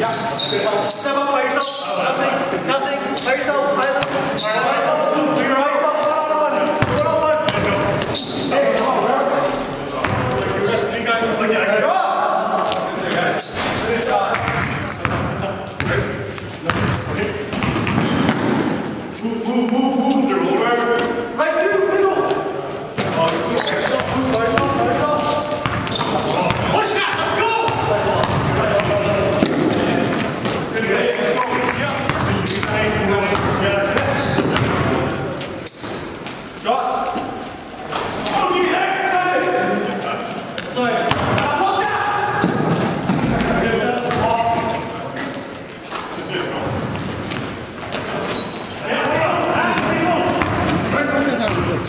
Step up by yourself. Nothing. By yourself.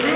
Yeah.